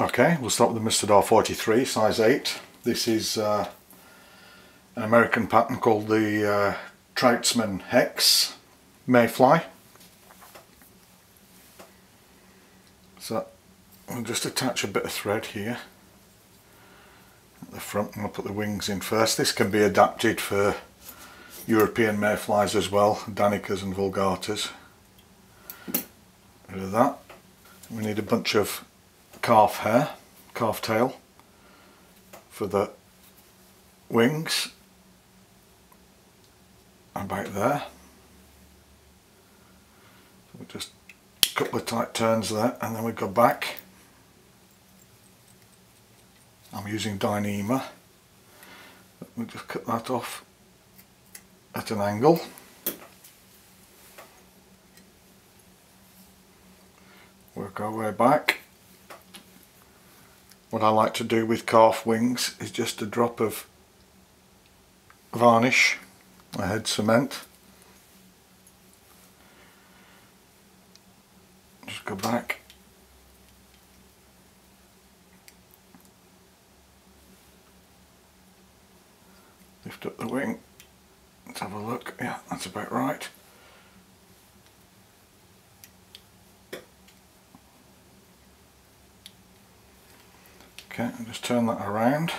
Okay, we'll start with the Mustad R43, size 8. This is an American pattern called the Troutsman Hex Mayfly. So I'll just attach a bit of thread here at the front, and I'll put the wings in first. This can be adapted for European mayflies as well, Danicas and Vulgatas. Rid of that. We need a bunch of calf hair, calf tail for the wings, about there. So just a couple of tight turns there, and then we go back. I'm using Dyneema. We'll just cut that off at an angle. Work our way back. What I like to do with calf wings is just a drop of varnish, a head cement. Just go back. Lift up the wing. Let's have a look. Yeah, that's about right. Okay, and just turn that around.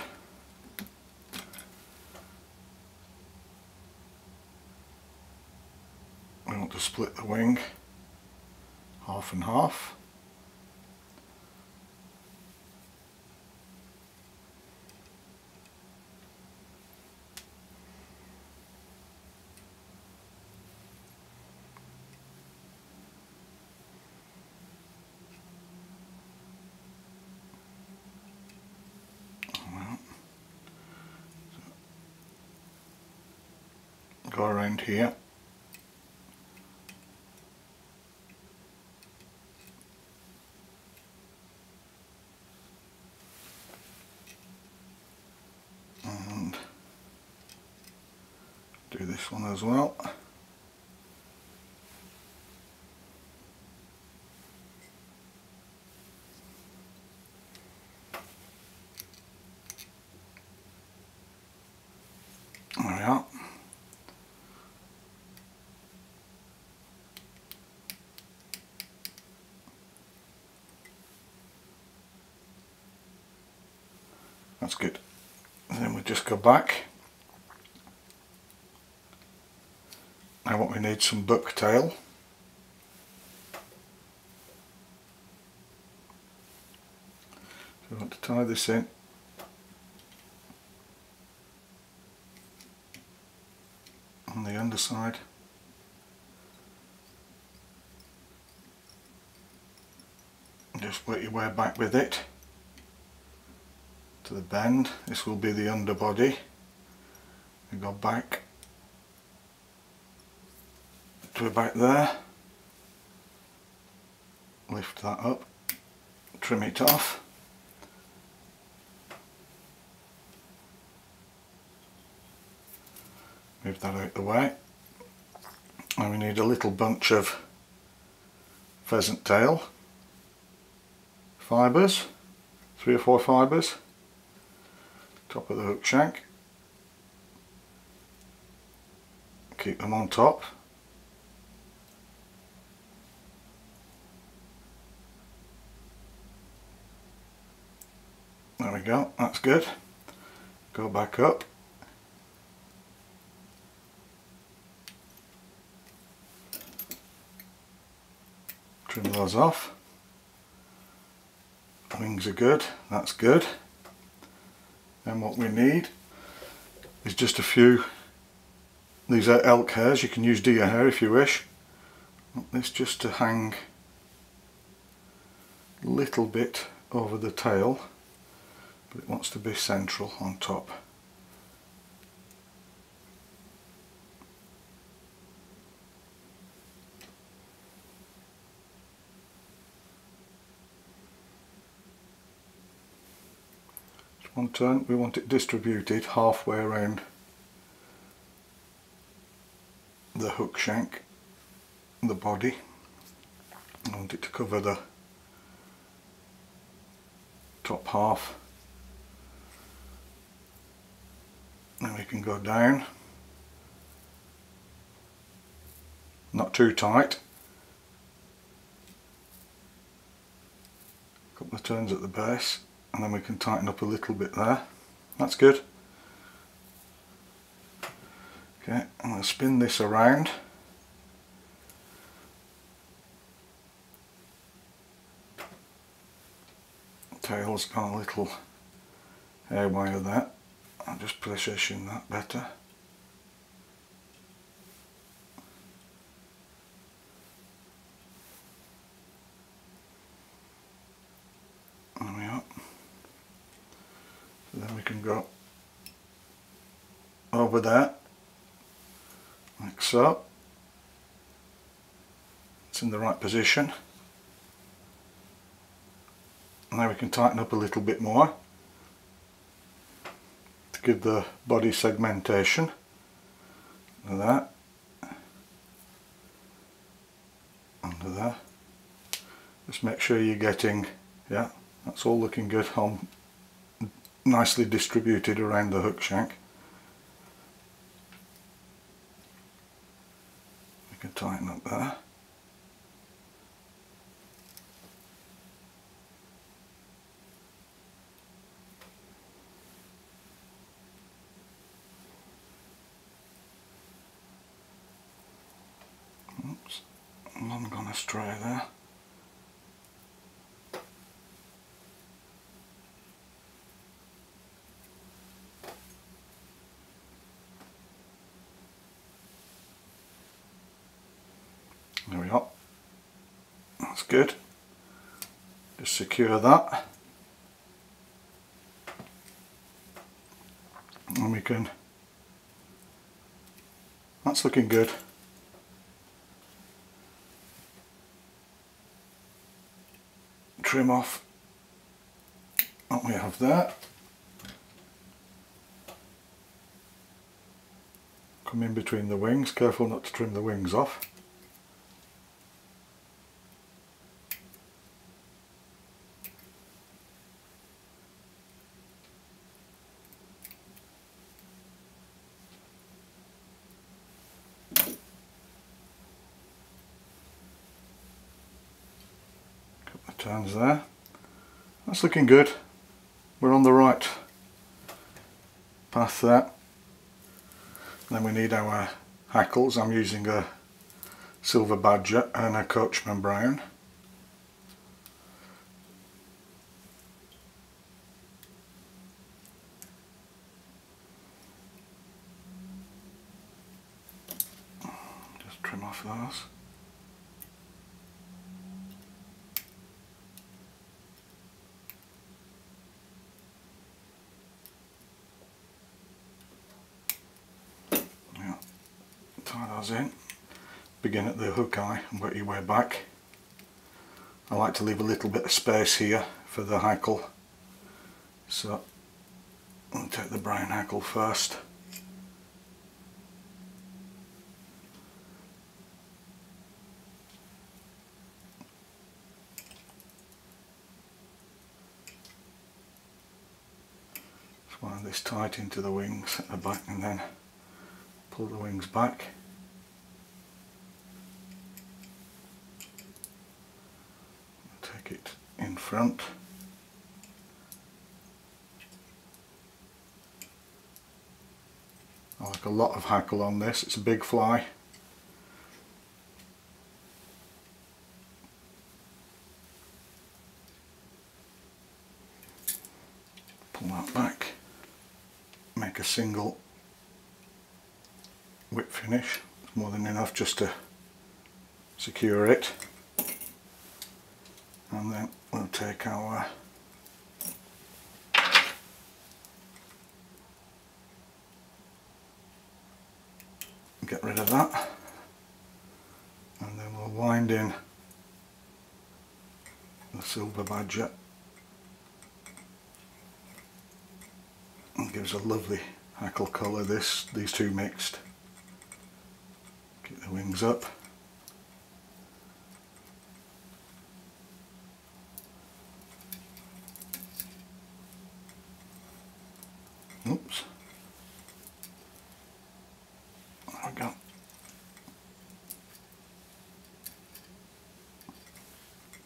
We want to split the wing half and half. Go around here, and do this one as well. There we are. That's good. And then we'll just go back. Now what we need, some buck tail. So we want to tie this in. On the underside. And just work your way back with it. To the bend. This will be the underbody. We go back to about there, lift that up, trim it off, move that out the way, and we need a little bunch of pheasant tail fibres, 3 or 4 fibres. Top of the hook shank, keep them on top, there we go, that's good. Go back up, trim those off, wings are good, that's good. Then what we need is just a few. These are elk hairs, you can use deer hair if you wish. Want this just to hang a little bit over the tail, but it wants to be central on top. One turn, we want it distributed halfway around the hook shank, the body. I want it to cover the top half, and we can go down, not too tight, a couple of turns at the base, and then we can tighten up a little bit there. That's good. Okay, I'm going to spin this around. Tails gone a little hair wire there. I'll just position that better. There we are. So then we can go over there. Like so. It's in the right position. Now we can tighten up a little bit more to give the body segmentation. Under that. Under there. Just make sure you're getting, yeah, that's all looking good, on nicely distributed around the hook shank. We can tighten up there. I'm gone astray there. There we are. That's good. Just secure that. And we can... That's looking good. Trim off what we have there. Come in between the wings, careful not to trim the wings off. Turns there. That's looking good. We're on the right path there. Then we need our hackles. I'm using a silver badger and a Coachman brown. Just trim off those. In. Begin at the hook eye and work your way back. I like to leave a little bit of space here for the hackle, so I'll take the brown hackle first. Just wind this tight into the wings at the back and then pull the wings back. In front, I like a lot of hackle on this, it's a big fly. Pull that back, make a single whip finish, it's more than enough just to secure it. And then we'll take our get rid of that, and then we'll wind in the silver badger. It gives a lovely hackle colour, this, these two mixed. Get the wings up.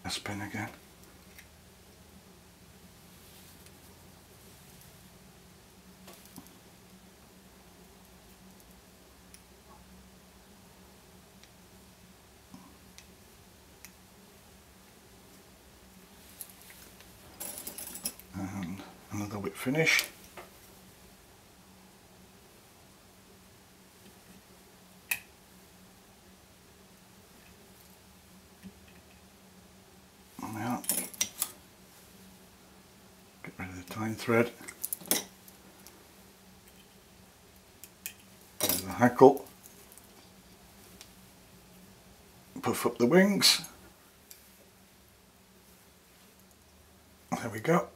a spin again. And another whip finish. Thread, there's the hackle, puff up the wings, there we go,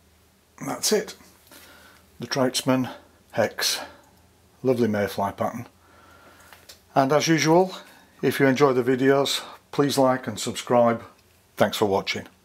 and that's it. The Troutsman Hex, lovely mayfly pattern. And as usual, if you enjoy the videos, please like and subscribe. Thanks for watching.